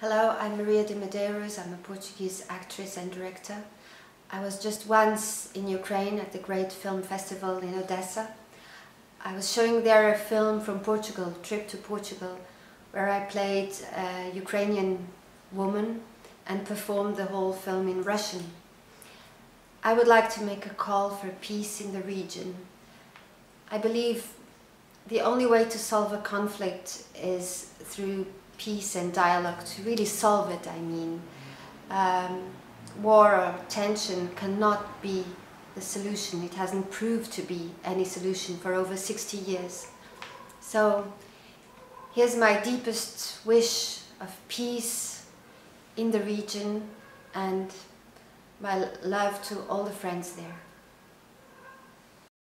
Hello, I'm Maria de Medeiros. I'm a Portuguese actress and director. I was just once in Ukraine at the great film festival in Odessa. I was showing there a film from Portugal, Trip to Portugal, where I played a Ukrainian woman and performed the whole film in Russian. I would like to make a call for peace in the region. I believe the only way to solve a conflict is through peace and dialogue, to really solve it, I mean. War or tension cannot be the solution. It hasn't proved to be any solution for over 60 years. So here's my deepest wish of peace in the region and my love to all the friends there.